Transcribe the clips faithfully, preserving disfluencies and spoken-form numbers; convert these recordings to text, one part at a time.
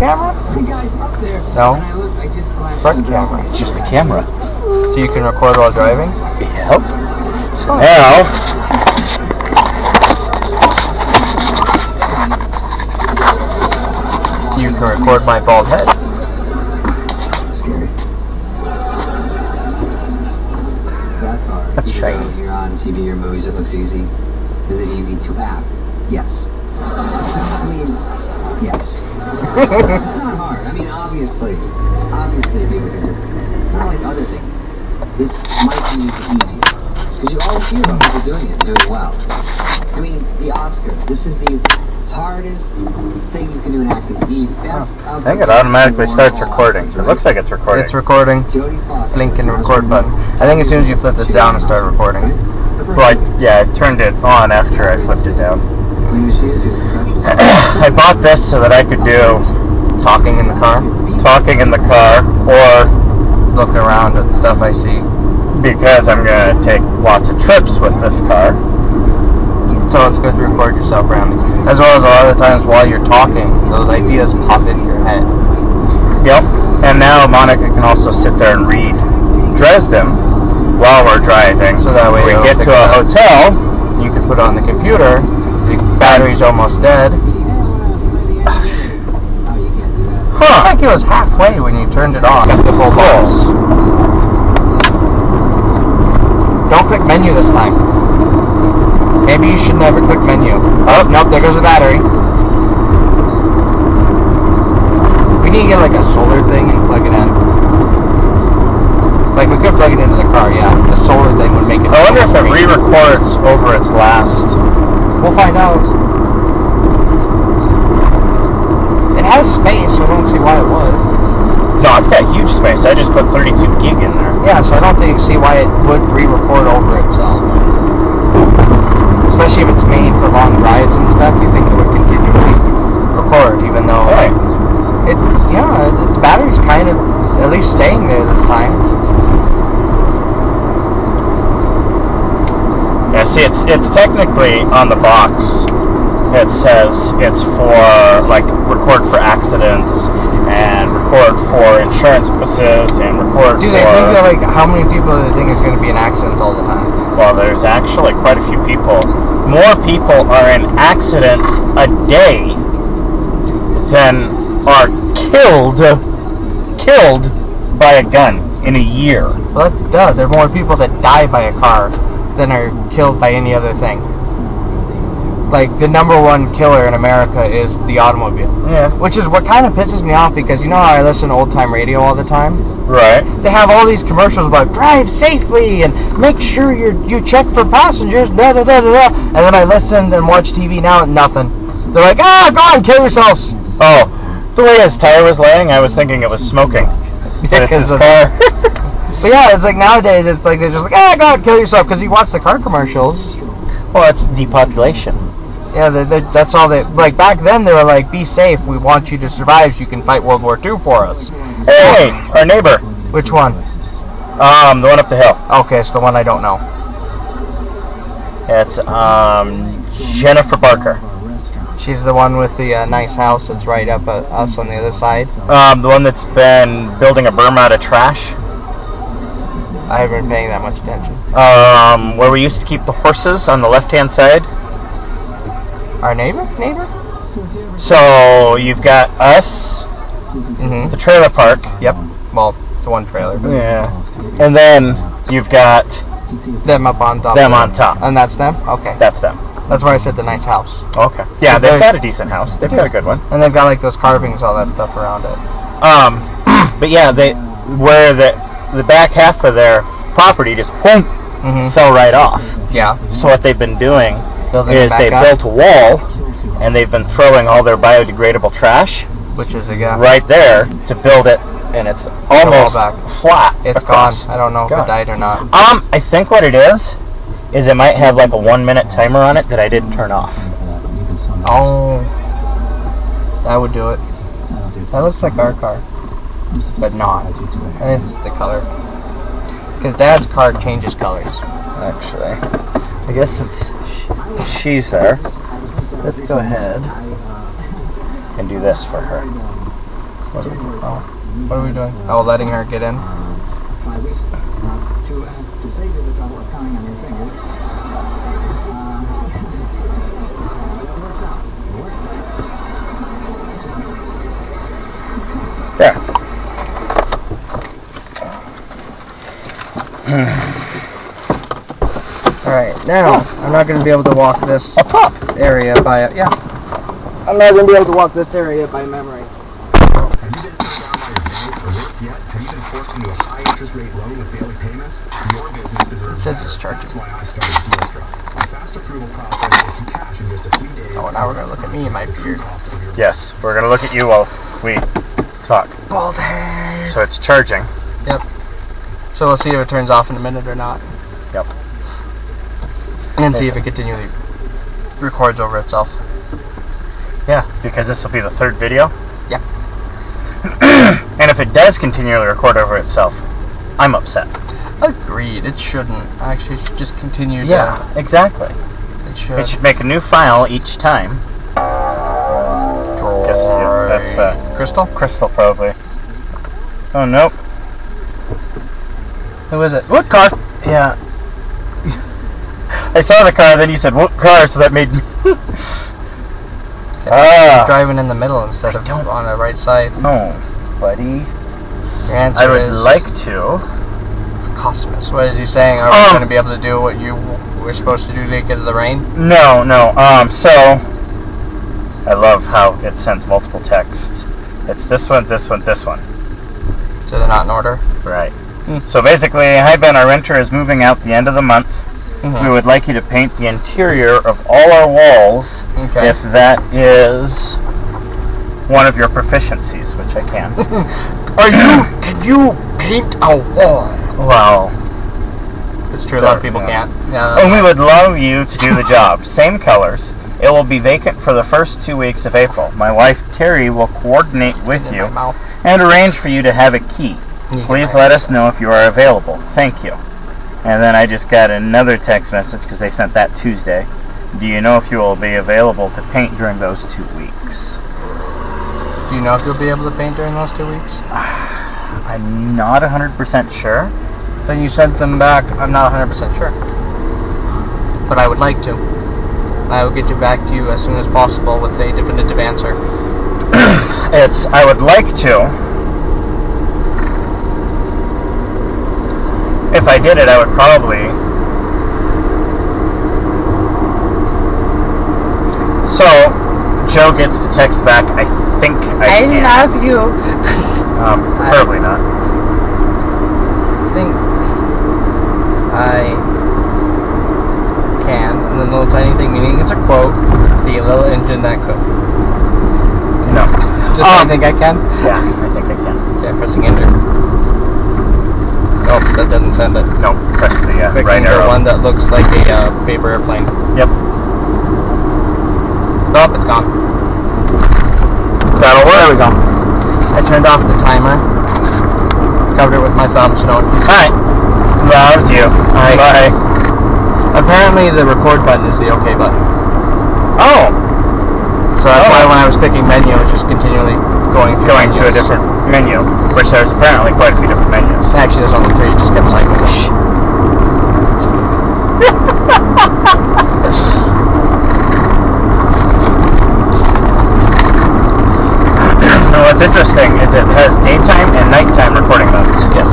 camera? The guy's up there. No. I look, I just front camera. It's just the camera. So you can record while driving? Yep. So now... you can record my bald head. Scary. That's hard. That's shiny. Even though you're on T V or movies, it looks easy. Is it easy to act? Yes. I mean, yes. It's not hard. I mean, obviously, obviously, it's not like other things. This might be the easiest. Because you always hear about people doing it and doing well. I mean, the Oscar. This is the hardest thing you can do in acting. The best oh, of I think it automatically starts recording. It looks like it's recording. It's recording. Blink and record button. I think as soon as you flip this down, it'll start recording. Well, I, yeah, I turned it on after I flipped it down. I bought this so that I could do talking in the car, talking in the car, or looking around at the stuff I see, because I'm going to take lots of trips with this car. So it's good to record yourself around me. As well as a lot of the times while you're talking, those ideas pop into your head. Yep. And now Monica can also sit there and read Dresden while we're driving, so that way we get to a hotel, you can put on the computer, the battery's almost dead. Huh. I think it was halfway when you turned it off. Got the full balls. Don't click menu this time. Maybe you should never click menu. Oh, nope, there goes the battery. We need to get like a solar thing and plug it in. Like, we could plug it into the car, yeah. The solar thing would make it... I wonder if it re-records over its last. We'll find out. It has space, so I don't see why it would. No, it's got huge space. I just put thirty-two gig in there. Yeah, so I don't think you see why it would re-record over itself. Especially if it's made for long rides and stuff, you think it would continually record, even though... Right. It, yeah, its battery's kind of at least staying there this time. Yeah, see, it's it's technically on the box. It says it's for, like, record for accidents and record for insurance purposes and record for... Do they think that, like, how many people do they think is going to be in accidents all the time? Well, there's actually quite a few people. More people are in accidents a day than are killed, killed by a gun in a year. Well, that's duh. There are more people that die by a car than are killed by any other thing. Like, the number one killer in America is the automobile. Yeah. Which is what kind of pisses me off, because you know how I listen to old-time radio all the time? Right. They have all these commercials about drive safely and make sure you you check for passengers, da da da da da. And then I listen and watch T V now and nothing. They're like, ah, go on, kill yourselves. Oh, the way his tire was laying, I was thinking it was smoking. But it's his car. But yeah, it's like nowadays, it's like they're just like, ah, God, kill yourself, because you watch the car commercials. Well, it's depopulation. Yeah, they're, they're, that's all they, like, back then they were like, be safe, we want you to survive, so you can fight World War Two for us. Hey, our neighbor. Which one? Um, the one up the hill. Okay, it's the one I don't know. It's, um, Jennifer Barker. She's the one with the uh, nice house that's right up at us on the other side. Um, the one that's been building a berm out of trash. I haven't been paying that much attention. Um, where we used to keep the horses on the left-hand side. Our neighbor? Neighbor? So, you've got us, mm-hmm. the trailer park. Yep. Well, it's one trailer. But yeah. And then you've got... Them up on top. Them on top. And that's them? Okay. That's them. That's why I said the nice house. Okay. Yeah, they've got a decent house. They've yeah. got a good one. And they've got, like, those carvings, all that stuff around it. Um, but yeah, they... Where the... the back half of their property just boom, mm-hmm. fell right off. Yeah. So what they've been doing Building is they built a wall, and they've been throwing all their biodegradable trash, which is again right there to build it, and it's almost flat. It's gone. I don't know if it died or not. Um, I think what it is is it might have like a one-minute timer on it that I didn't turn off. Oh, that would do it. That looks like our car. But not. And it's the color. Because Dad's car changes colors. Actually, I guess it's she's there. Let's go ahead and do this for her. What are we doing? Oh. What are we doing? Oh, letting her get in. To save you the trouble of counting on your fingers. It works out. It works out. There. Alright, now, oh. I'm not going to be able to walk this area by... A, yeah. I'm not going to be able to walk this area by memory. Rate loan with daily payments, your business deserves better. That's why I started DealStride. My fast approval process gets you cash in just a few days. Oh, now we're going to look at me and my beard. Yes, we're going to look at you while we talk. Bald head. So it's charging. Yep. So we'll see if it turns off in a minute or not. Yep. And then see if it continually records over itself. Yeah, because this will be the third video. Yeah. And if it does continually record over itself, I'm upset. Agreed. It shouldn't. Actually, it should just continue. Yeah, to, exactly. It should. It should make a new file each time. Guess yeah, that's uh, crystal. Crystal, probably. Oh nope. Who is it? What car? Yeah. I saw the car. Then you said what car? So that made me. Ah. Driving in the middle instead I of don't. on the right side. No, buddy. I would like to. Cosmos. What is he saying? Are um, we going to be able to do what you were supposed to do today because of the rain? No, no. Um. So, I love how it sends multiple texts. It's this one, this one, this one. So they're not in order? Right. Mm. So basically, hi Ben, our renter is moving out the end of the month. Mm-hmm. We would like you to paint the interior of all our walls okay. if that is one of your proficiencies, which I can. Are you? Can you paint a wall? Well, it's true. A lot of people no. can't. No. And we would love you to do the job. Same colors. It will be vacant for the first two weeks of April. My wife Terry will coordinate with you and arrange for you to have a key. Yeah. Please let us know if you are available. Thank you. And then I just got another text message because they sent that Tuesday. Do you know if you will be available to paint during those two weeks? Do you know if you'll be able to paint during those two weeks? I'm not one hundred percent sure. Then you sent them back, I'm not one hundred percent sure. But I would like to. I will get you back to you as soon as possible with a definitive answer. It's, I would like to. If I did it, I would probably. So, Joe gets the text back, I think I, I can. love you. Um, probably I not. I think I can. And then the little tiny thing meaning it's a quote. The little engine that could. No. Just um, I think I can? Yeah, I think I can. Yeah, pressing enter. Nope, that doesn't send it. Nope, press the uh, right arrow. The one that looks like a uh, paper airplane. Yep. Nope, it's gone. That'll work. There we go. I turned off the timer. Covered it with my thumbs. No. Alright. Loves you. Right. Bye. Apparently the record button is the OK button. Oh. So that's oh. why when I was picking menu, it was just continually going through Going menus. to a different menu, which there's apparently quite a few different menus. Actually, there's only three. You just kept cycling. Shh. What's interesting is it has daytime and nighttime recording modes. Yes.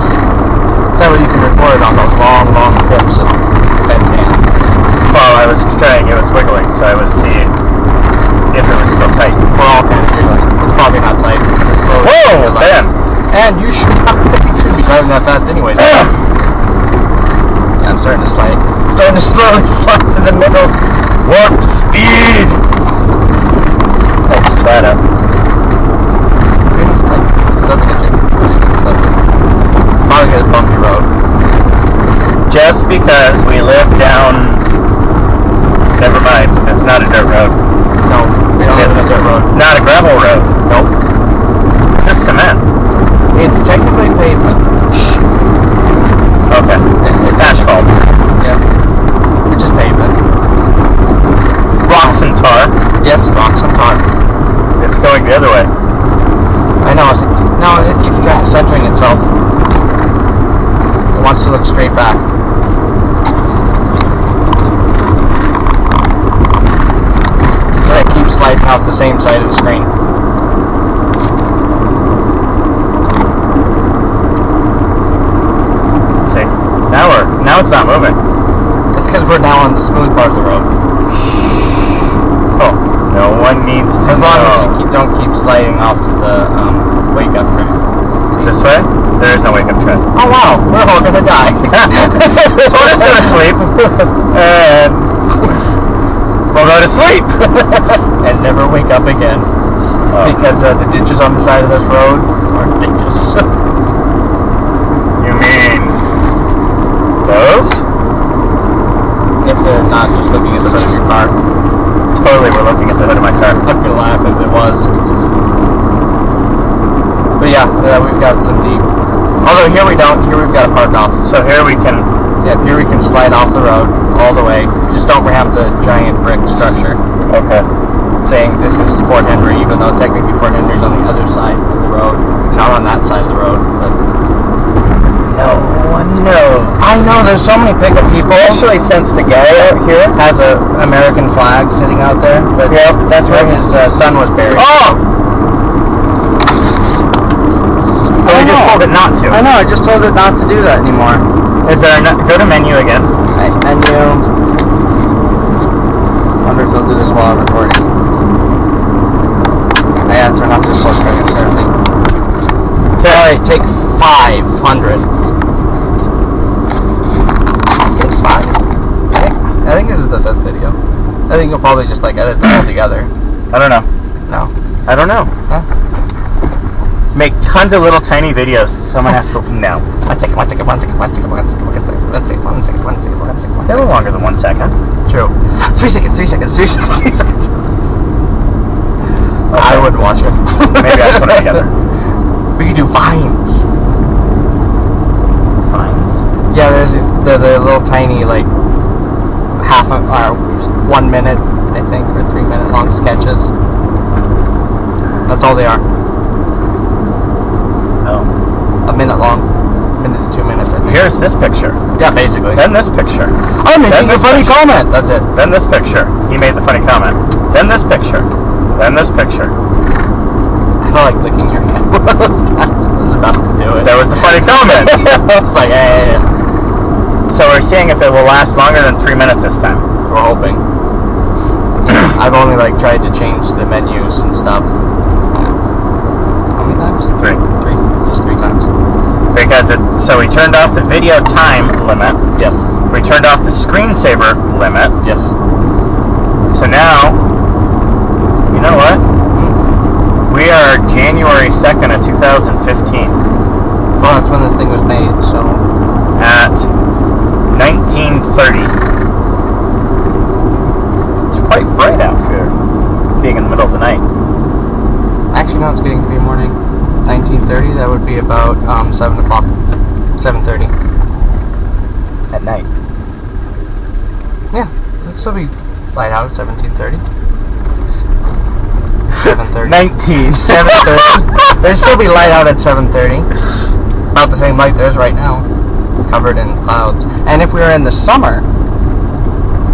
That way you can record on those long, long clips of bedpan. Well, I was trying, it was wiggling, so I was seeing if it was still tight. We're all kind of wiggling. It's probably not tight. It's Whoa, Ben! And you should not you shouldn't be driving that fast anyways. Yeah, I'm starting to slide. I'm starting to slowly slide to the middle. Warp speed! Let's try it out. Bumpy road. Just because we live down. Never mind. It's not a dirt road. No, we don't live on a dirt road. Not a gravel road. Nope. It's just cement. It's technically pavement. Shh. Okay. It's, it's asphalt. Yeah. Which is pavement. Rocks and tar. Yes, rocks and tar. It's going the other way. I know. back. But I keep sliding off the same side of the screen. Okay, now we're now it's not moving. It's because we're now on the smooth part of the road. Oh, no one needs to. As long as you keep, don't keep sliding off to the um, wake up track. This way? There is no wake up track. Oh wow, we're all gonna die. So we're just gonna sleep. And we'll go to sleep. And never wake up again. Oh. Because uh, the ditches on the side of this road are ditches. You mean those? If they're not just looking at the hood of your car. Totally were looking at the hood of my car. I'd be laughing if it was. But yeah, uh, we've got some deep. Although here we don't, here we've got to park off. So here we can, yeah, here we can slide off the road all the way. Just don't have the giant brick structure. Okay. Saying this is Fort Henry, even though technically Fort Henry's on the other side of the road, not on that side of the road. But no one knows. I know there's so many pickup people. Especially since the guy out here has a American flag sitting out there. But yep. That's where his uh, son was buried. Oh. I just told it not to. I know, I just told it not to do that anymore. Is there no, go to menu again. Right, menu. I wonder if he'll do this while I'm recording. I gotta turn off this voice track apparently. Alright, take five hundred. Take five. I think, I think this is the best video. I think you'll probably just like edit them all together. I don't know. No. I don't know. Huh? Make tons of little tiny videos. Someone has to no. One second, one second, one second, one second, one second, one second, one second, one second, one second, one second. They're longer than one second. True. Three seconds, three seconds, three seconds, three seconds. Okay. I wouldn't watch it. Maybe I should put it together. We can do vines. Vines? Yeah, there's these, they're the little tiny like half of uh, one minute, I think, or three minute long sketches. That's all they are. A minute long, a minute to two minutes. I think. Here's this picture. Yeah, basically. Then this picture. I'm making a funny comment. That's it. Then this picture. He made the funny comment. Then this picture. Then this picture. I don't like licking your hand. I was about to do it. There was the funny comment. I was like, hey. So we're seeing if it will last longer than three minutes this time. We're hoping. I've only like tried to change the menus and stuff. How many times? Three. Three. Just three times. Because it, so we turned off the video time limit. Yes. We turned off the screensaver limit. Yes. So now, you know what? We are January second of two thousand fifteen. Well, that's when this thing was made, so. At nineteen thirty. It's quite bright out here, being in the middle of the night. Actually, no, it's getting to be morning. nineteen thirty, that would be about um, seven o'clock, seven thirty. At night. Yeah, it'll still be light out at seventeen thirty. seven thirty. nineteen. seven thirty. It'll still be light out at seven thirty. About the same light there is right now, covered in clouds. And if we were in the summer,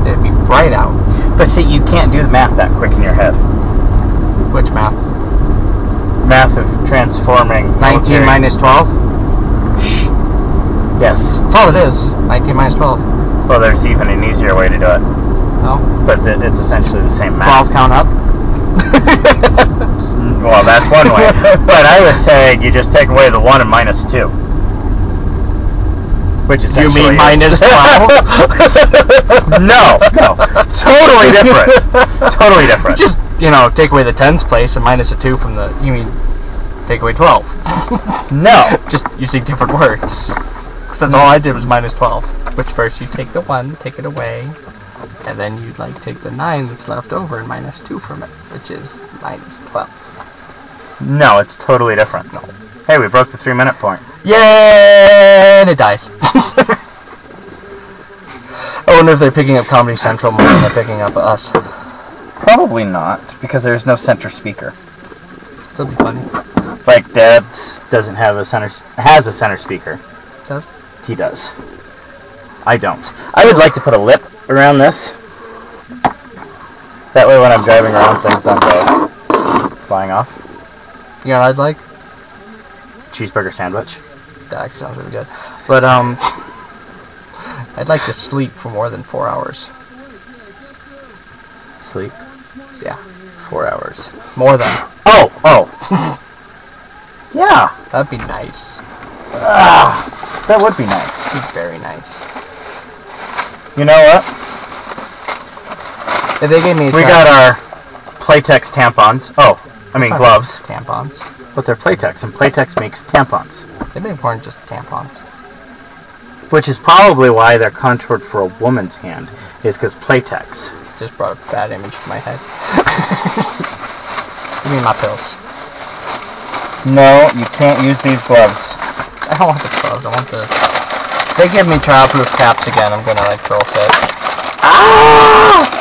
it'd be bright out. But see, you can't do the math that quick in your head. Which math? Math of transforming nineteen military. Minus twelve? Shh. Yes. That's all it is. nineteen minus twelve. Well, there's even an easier way to do it. Oh. But th- it's essentially the same math. twelve count up? Well, that's one way. But I was saying you just take away the one and minus two. Which is you mean minus twelve? No. No. Totally different. Totally different. Just you know, take away the tens place and minus a two from the, you mean, take away twelve. No. Just using different words. Because that's all I did was minus twelve. Which first you take the one, take it away, and then you like take the nine that's left over and minus two from it, which is minus twelve. No, it's totally different. No. Hey, we broke the three minute point. Yay! And it dies. I wonder if they're picking up Comedy Central more than they're picking up us. Probably not, because there's no center speaker. That'd be funny. Like, Dad doesn't have a center, has a center speaker. Does? He does. I don't. I would like to put a lip around this. That way when I'm driving around, things don't go flying off. You know what I'd like? Cheeseburger sandwich. That actually sounds really good. But, um, I'd like to sleep for more than four hours. Sleep? Yeah, four hours. More than. Oh, oh. Yeah, that'd be nice. Ah, that would be nice. Very nice. You know what? If they gave me a we got our Playtex tampons. Oh, I mean gloves. Tampons. But they're Playtex, and Playtex makes tampons. They make more than just tampons. Which is probably why they're contoured for a woman's hand, is because Playtex. Just brought a bad image to my head. Give me my pills. No, you can't use these gloves. I don't want the gloves, I want this. If they give me childproof caps again, I'm gonna like throw a fit. Ah!